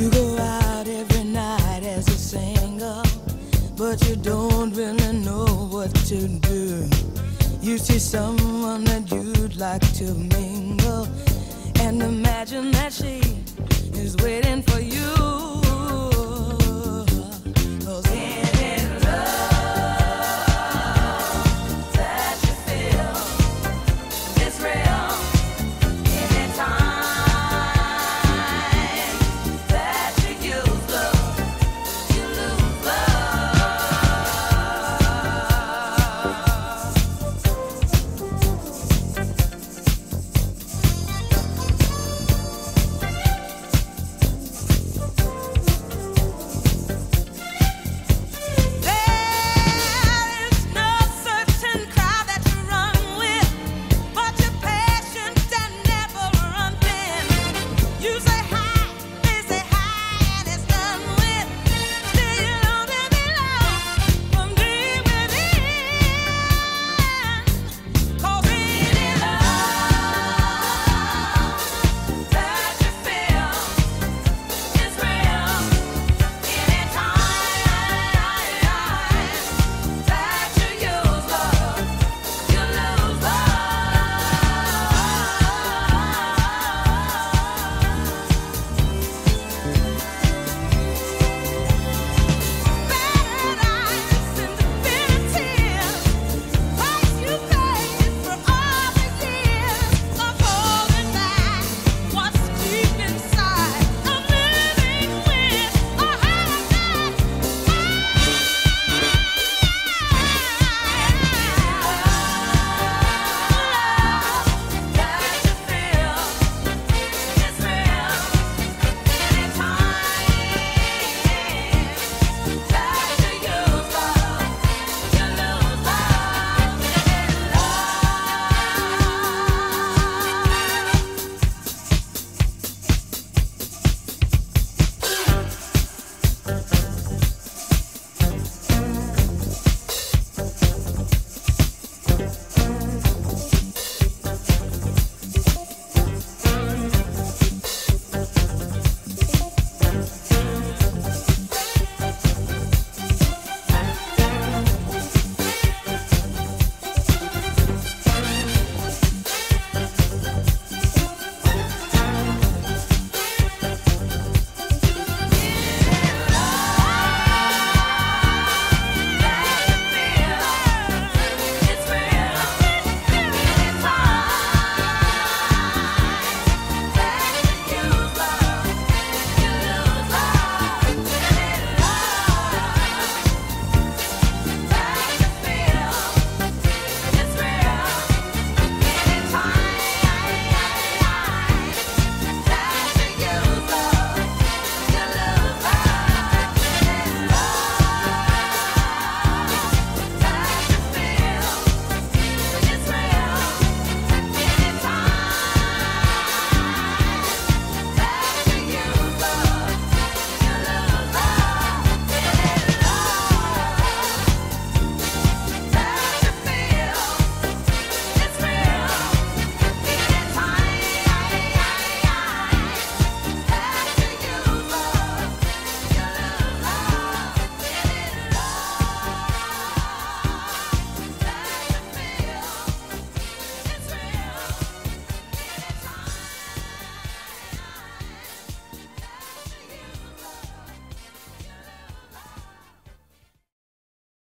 You go out every night as a single, but you don't really know what to do. You see someone that you'd like to mingle, and imagine that she is waiting for you.